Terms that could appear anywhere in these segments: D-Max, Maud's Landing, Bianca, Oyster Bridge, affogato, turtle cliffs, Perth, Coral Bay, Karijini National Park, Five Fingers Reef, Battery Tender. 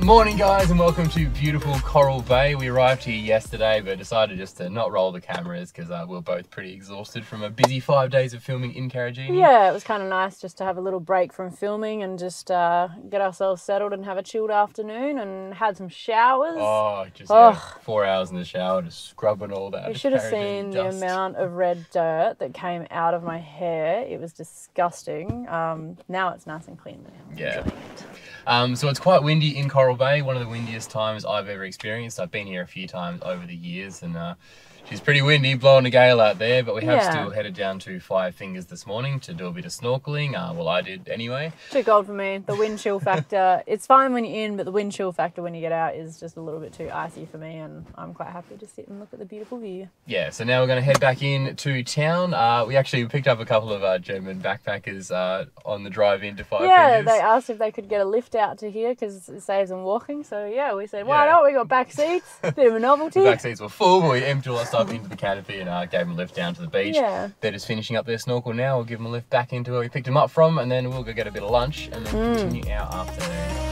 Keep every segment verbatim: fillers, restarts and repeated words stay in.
Morning guys, and welcome to beautiful Coral Bay. We arrived here yesterday but decided just to not roll the cameras because uh, we we're both pretty exhausted from a busy five days of filming in Karijini. Yeah, it was kind of nice just to have a little break from filming and just uh, get ourselves settled and have a chilled afternoon and had some showers. Oh, just oh. Yeah, four hours in the shower just scrubbing all that. You should have seen dust. The amount of red dirt that came out of my hair. It was disgusting. Um, now it's nice and clean. Now. Yeah. Um, so it's quite windy in Coral Bay, one of the windiest times I've ever experienced. I've been here a few times over the years, and uh, she's pretty windy, blowing a gale out there, but we have yeah. still headed down to Five Fingers this morning to do a bit of snorkeling. Uh, well, I did anyway. Too cold for me. The wind chill factor, it's fine when you're in, but the wind chill factor when you get out is just a little bit too icy for me, and I'm quite happy to sit and look at the beautiful view. Yeah, so now we're going to head back in to town. Uh, we actually picked up a couple of uh, German backpackers uh, on the drive into Five yeah, Fingers. Yeah, they asked if they could get a lift out to here because it saves them walking, so yeah, we said, why yeah. not? We got back seats, bit of a novelty. The back seats were full, but we emptied all that stuff up into the canopy and uh, gave them a lift down to the beach. Yeah. They're just finishing up their snorkel now. We'll give them a lift back into where we picked them up from, and then we'll go get a bit of lunch and then mm. continue our afternoon.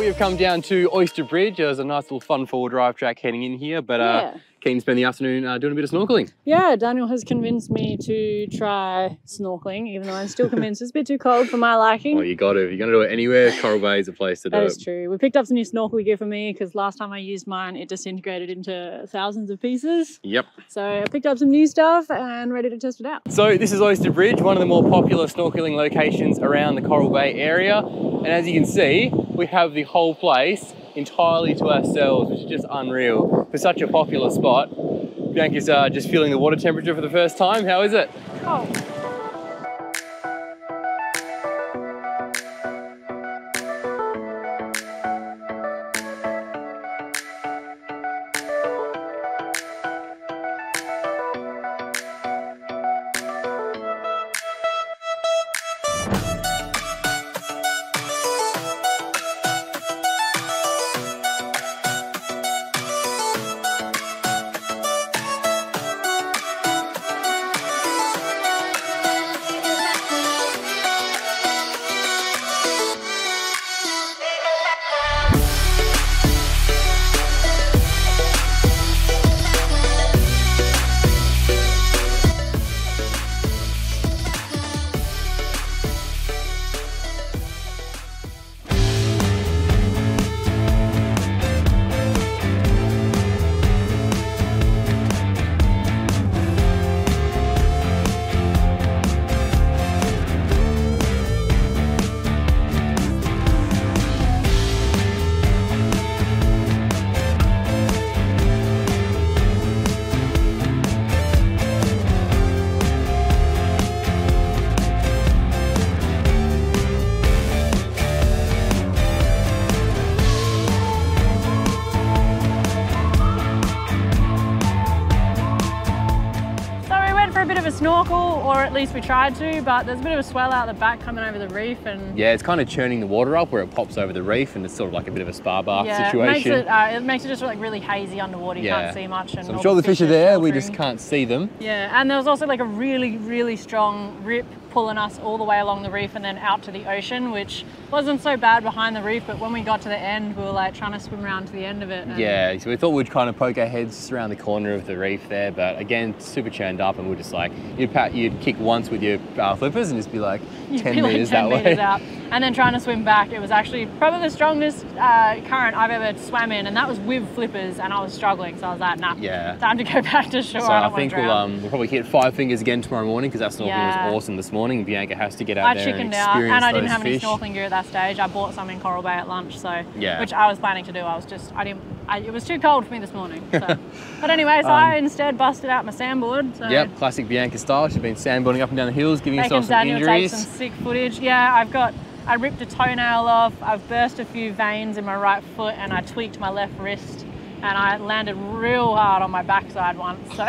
We've come down to Oyster Bridge. There's a nice little fun four-wheel drive track heading in here, but uh, yeah. keen to spend the afternoon uh, doing a bit of snorkeling. Yeah, Daniel has convinced me to try snorkeling, even though I'm still convinced it's a bit too cold for my liking. Well, you got to. If you're going to do it anywhere, Coral Bay is a place to do it. That is true. We picked up some new snorkel gear for me because last time I used mine, it disintegrated into thousands of pieces. Yep. So I picked up some new stuff and ready to test it out. So this is Oyster Bridge, one of the more popular snorkeling locations around the Coral Bay area. And as you can see, we have the whole place entirely to ourselves, which is just unreal for such a popular spot. Bianca's uh, just feeling the water temperature for the first time. How is it? Oh. Snorkel, or at least we tried to, but there's a bit of a swell out the back coming over the reef, and yeah, it's kind of churning the water up where it pops over the reef, and it's sort of like a bit of a spa bath yeah, situation. It makes it, uh, it makes it just like really hazy underwater. You yeah. can't see much. And so I'm sure the fish are there. Filtering. We just can't see them. Yeah, and there was also like a really, really strong rip pulling us all the way along the reef and then out to the ocean, which wasn't so bad behind the reef, but when we got to the end, we were like trying to swim around to the end of it. And yeah, so we thought we'd kind of poke our heads around the corner of the reef there, but again, super churned up, and we're just like, you'd pat, you'd kick once with your uh, flippers and just be like ten meters out. And then trying to swim back, it was actually probably the strongest uh, current I've ever swam in, and that was with flippers, and I was struggling, so I was like, nah, yeah. time to go back to shore. So I, don't I think we'll, um, we'll probably hit Five Fingers again tomorrow morning because that snorkeling yeah. was awesome this morning. Bianca has to get out I there and experience out, and I didn't have fish. any snorkeling gear at that stage. I bought some in Coral Bay at lunch, so yeah. which I was planning to do. I was just, I didn't, I, it was too cold for me this morning. So. But anyways, um, I instead busted out my sandboard. So. Yep, classic Bianca style. She's been sandboarding up and down the hills, giving herself some injuries. Daniel take some sick footage. Yeah, I've got, I ripped a toenail off, I've burst a few veins in my right foot, and I tweaked my left wrist, and I landed real hard on my backside once. So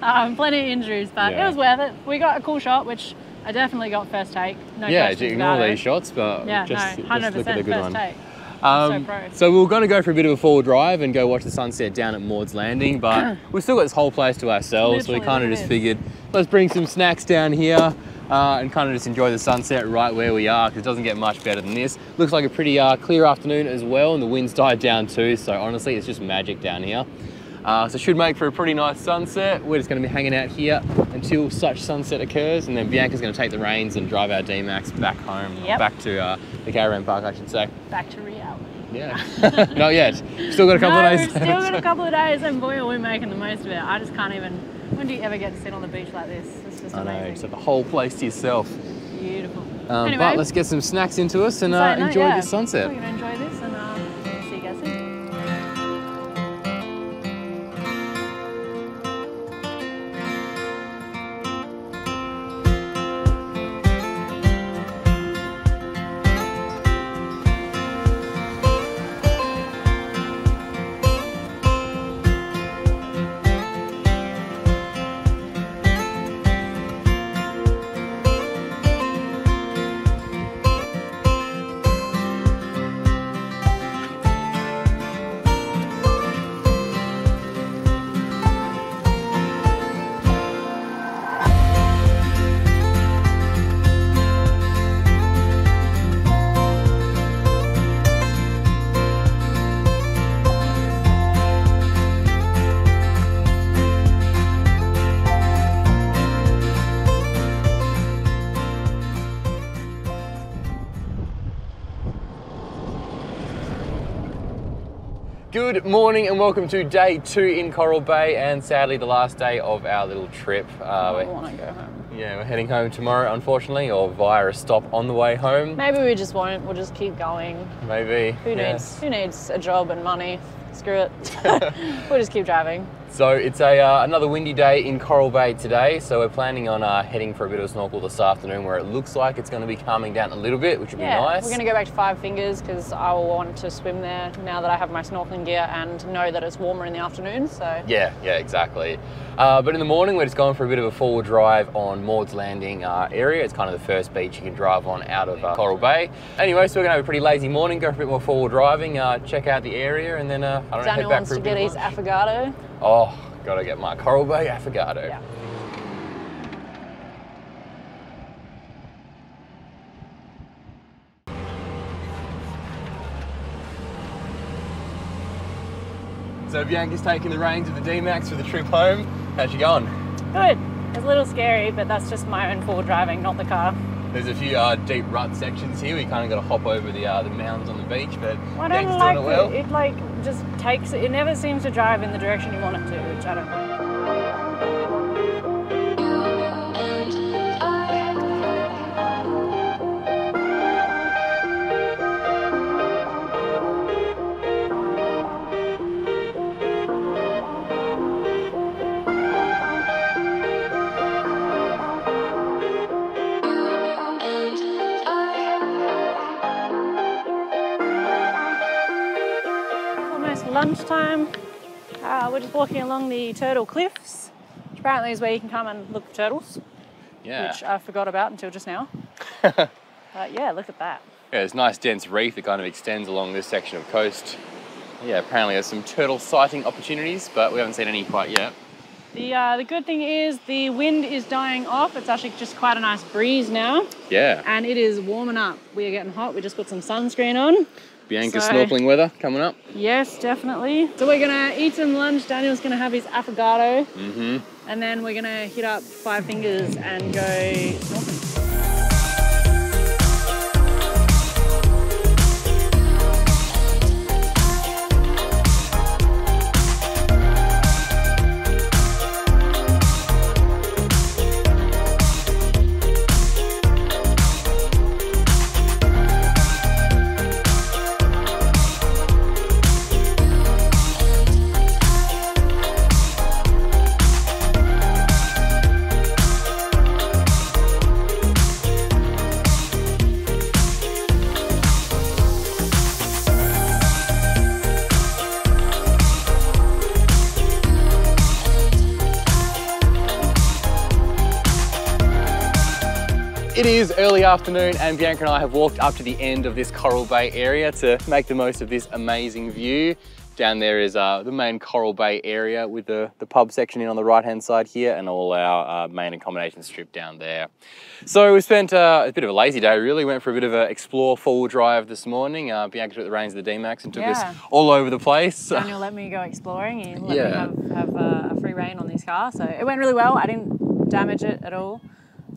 um, plenty of injuries, but yeah. It was worth it. We got a cool shot, which I definitely got first take. No yeah, questions about it. Yeah, ignore these shots, but yeah, just, no, just look at a good first one. Take. Um, so, so we were going to go for a bit of a forward drive and go watch the sunset down at Maud's Landing, but we've still got this whole place to ourselves, so we kind of just figured, let's bring some snacks down here uh, and kind of just enjoy the sunset right where we are, because it doesn't get much better than this. Looks like a pretty uh, clear afternoon as well, and the wind's died down too, so honestly, it's just magic down here. Uh, so should make for a pretty nice sunset. We're just going to be hanging out here until such sunset occurs, and then Bianca's going to take the reins and drive our D-Max back home, yep. back to uh, the caravan park, I should say. Back to reality. Yeah. Not yet. Still got a couple no, of days. Still got a couple of days, and boy, are we making the most of it. I just can't even. When do you ever get to sit on the beach like this? It's just amazing. I know. So the whole place to yourself. Beautiful. Um, anyway, but let's get some snacks into us and uh, enjoy yeah. this sunset. We're going to enjoy this. And, um, Good morning and welcome to day two in Coral Bay, and sadly the last day of our little trip. Uh, I want to go home. Yeah, we're heading home tomorrow, unfortunately, or via a stop on the way home. Maybe we just won't, we'll just keep going. Maybe, Who yes. needs, who needs a job and money? Screw it. We'll just keep driving. So it's a uh, another windy day in Coral Bay today, so we're planning on uh, heading for a bit of a snorkel this afternoon, where it looks like it's going to be calming down a little bit, which would yeah, be nice. We're going to go back to Five Fingers because I will want to swim there now that I have my snorkeling gear and know that it's warmer in the afternoon. So yeah, yeah, exactly. Uh, but in the morning, we're just going for a bit of a forward drive on Maud's Landing uh, area. It's kind of the first beach you can drive on out of uh, Coral Bay. Anyway, so we're going to have a pretty lazy morning, go for a bit more forward driving, uh, check out the area, and then uh, I don't know, head back for a bit. Daniel wants to get his affogato. Oh, Oh, gotta get my Coral Bay affogato. Yeah. So Bianca's taking the reins of the D-Max for the trip home. How's she going? Good. It's a little scary, but that's just my own forward driving, not the car. There's a few uh, deep rut sections here. We kind of got to hop over the uh, the mounds on the beach, but I don't like doing it, well. it. It like just takes. It never seems to drive in the direction you want it to, which I don't like. Lunchtime, uh, we're just walking along the Turtle Cliffs, which apparently is where you can come and look for turtles, yeah. which I forgot about until just now. But yeah, look at that. Yeah, there's a nice dense reef that kind of extends along this section of coast. Yeah, apparently there's some turtle sighting opportunities, but we haven't seen any quite yet. The, uh, the good thing is the wind is dying off. It's actually just quite a nice breeze now. Yeah. And it is warming up. We are getting hot. We just put some sunscreen on. Bianca's so, snorkeling weather coming up. Yes, definitely. So we're going to eat some lunch. Daniel's going to have his affogato. Mm-hmm. And then we're going to hit up Five Fingers and go snorkeling. It is early afternoon and Bianca and I have walked up to the end of this Coral Bay area to make the most of this amazing view. Down there is uh, the main Coral Bay area with the, the pub section in on the right-hand side here and all our uh, main accommodation strip down there. So we spent uh, a bit of a lazy day really, went for a bit of an explore four-wheel drive this morning. Uh, Bianca took the reins of the D-Max and took yeah. us all over the place. Daniel let me go exploring and let yeah. me have, have uh, a free rein on this car. So it went really well, I didn't damage it at all.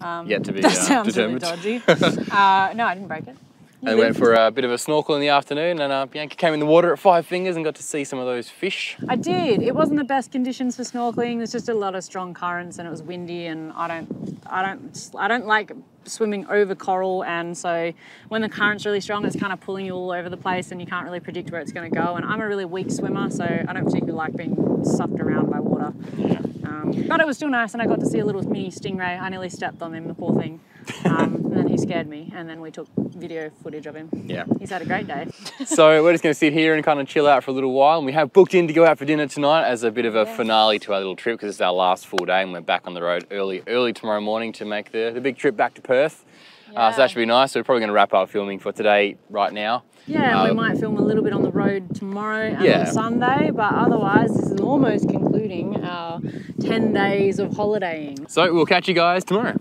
Um, Yet to be that uh, sounds determined. A bit dodgy. uh, no, I didn't break it. You and didn't. Went for a bit of a snorkel in the afternoon and uh, Bianca came in the water at Five Fingers and got to see some of those fish. I did. It wasn't the best conditions for snorkeling. There's just a lot of strong currents and it was windy and I don't, I don't, I don't like swimming over coral, and so when the current's really strong it's kind of pulling you all over the place and you can't really predict where it's going to go, and I'm a really weak swimmer so I don't particularly like being sucked around by water. Yeah. Um, but it was still nice and I got to see a little mini stingray. I nearly stepped on him, the poor thing. Um, and then he scared me and then we took video footage of him. Yeah. He's had a great day. So we're just going to sit here and kind of chill out for a little while, and we have booked in to go out for dinner tonight as a bit of a yes. finale to our little trip because it's our last full day and we're back on the road early, early tomorrow morning to make the, the big trip back to Perth. Perth. Yeah. Uh, so that should be nice. So we're probably going to wrap up filming for today right now. Yeah, um, we might film a little bit on the road tomorrow and yeah. on Sunday, but otherwise this is almost concluding our ten days of holidaying. So we'll catch you guys tomorrow.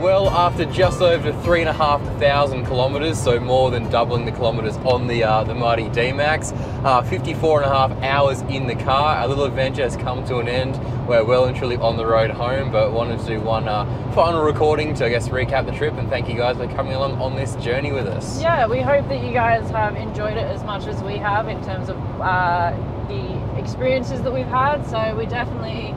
Well, after just over three and a half thousand kilometres, so more than doubling the kilometres on the uh, the mighty D-Max, uh, fifty-four and a half hours in the car, our little adventure has come to an end. We're well and truly on the road home, but wanted to do one uh, final recording to, I guess, recap the trip and thank you guys for coming along on this journey with us. Yeah, we hope that you guys have enjoyed it as much as we have in terms of uh, the experiences that we've had, so we definitely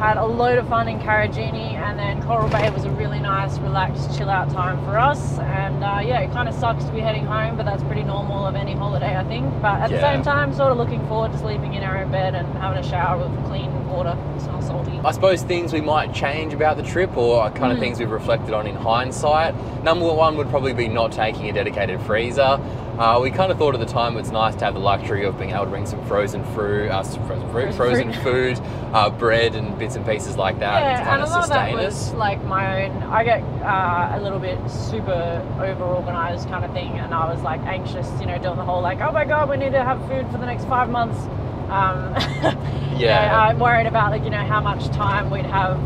had a load of fun in Karijini, and then Coral Bay was a really nice, relaxed, chill out time for us. And uh, yeah, it kind of sucks to be heading home, but that's pretty normal of any holiday, I think. But at yeah. the same time, sort of looking forward to sleeping in our own bed and having a shower with clean water. It's not salty. I suppose things we might change about the trip, or kind of mm. things we've reflected on in hindsight. Number one would probably be not taking a dedicated freezer. Uh, we kind of thought at the time it's nice to have the luxury of being able to bring some frozen fruit, uh, frozen, fruit, frozen food, uh, bread and bits and pieces like that. Yeah, to kind and of a lot sustain of that us. Was like my own. I get uh, a little bit super over-organised kind of thing, and I was like anxious, you know, doing the whole like, oh my god, we need to have food for the next five months. Um, yeah, you know, I'm worried about like you know how much time we'd have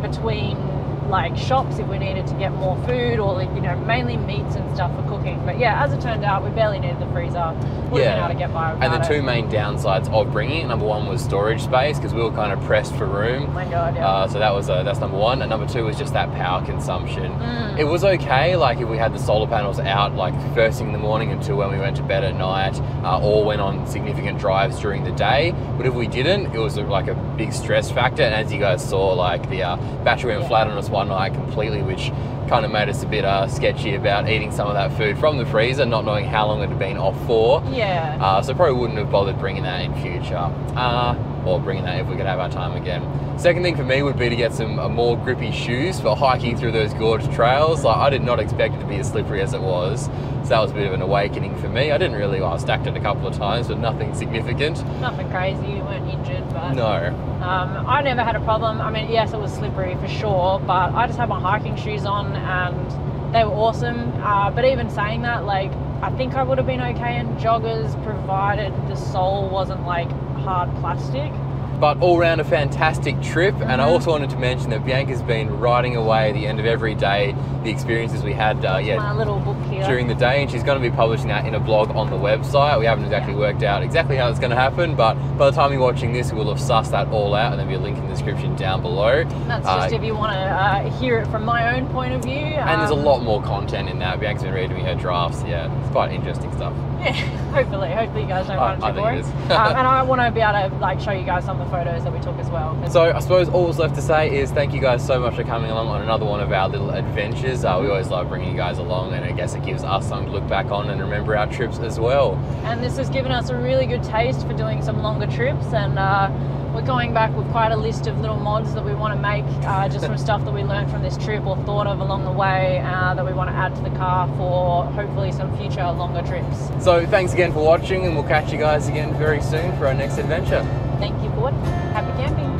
between like shops if we needed to get more food, or like, you know, mainly meats and stuff for cooking. But yeah, as it turned out, we barely needed the freezer. We yeah. been able to get by. And the it. two main downsides of bringing it, number one was storage space because we were kind of pressed for room. Oh my god, yeah. Uh, so that was uh, that's number one, and number two was just that power consumption. Mm. It was okay, like if we had the solar panels out like first thing in the morning until when we went to bed at night, uh, or went on significant drives during the day. But if we didn't, it was like a big stress factor. And as you guys saw, like the uh, battery went yeah. flat on us one night completely, which kind of made us a bit uh, sketchy about eating some of that food from the freezer, not knowing how long it had been off for. Yeah. Uh, so probably wouldn't have bothered bringing that in future, uh, or bringing that if we could have our time again. Second thing for me would be to get some uh, more grippy shoes for hiking through those gorge trails. Like, I did not expect it to be as slippery as it was. So that was a bit of an awakening for me. I didn't really, well, I stacked it a couple of times, but nothing significant. Nothing crazy, you weren't injured, but... No. Um, I never had a problem. I mean, yes, it was slippery for sure, but I just had my hiking shoes on and they were awesome. Uh, but even saying that, like, I think I would have been okay in joggers, provided the sole wasn't, like, hard plastic. But all round a fantastic trip, and I also wanted to mention that Bianca's been writing away at the end of every day the experiences we had uh, yeah, my little book here. During the day, and she's going to be publishing that in a blog on the website. We haven't exactly worked out exactly how it's going to happen, but by the time you're watching this, we'll have sussed that all out, and there'll be a link in the description down below. That's uh, just if you want to uh, hear it from my own point of view. And um, there's a lot more content in that. Bianca's been reading me her drafts. Yeah, it's quite interesting stuff. Yeah, hopefully. Hopefully you guys don't find it too boring. um, and I want to be able to like show you guys some of the photos that we took as well. So I suppose all that's left to say is thank you guys so much for coming along on another one of our little adventures. Uh, we always love bringing you guys along, and I guess it gives us something to look back on and remember our trips as well. And this has given us a really good taste for doing some longer trips, and uh, we're going back with quite a list of little mods that we want to make, uh, just from stuff that we learned from this trip or thought of along the way, uh, that we want to add to the car for hopefully some future longer trips. So thanks again for watching, and we'll catch you guys again very soon for our next adventure. Thank you, board. Happy camping.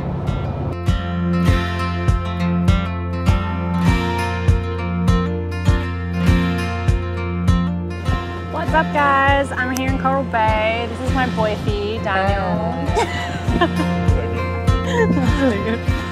What's up, guys? I'm here in Coral Bay. This is my boyfie, Daniel. That's really good.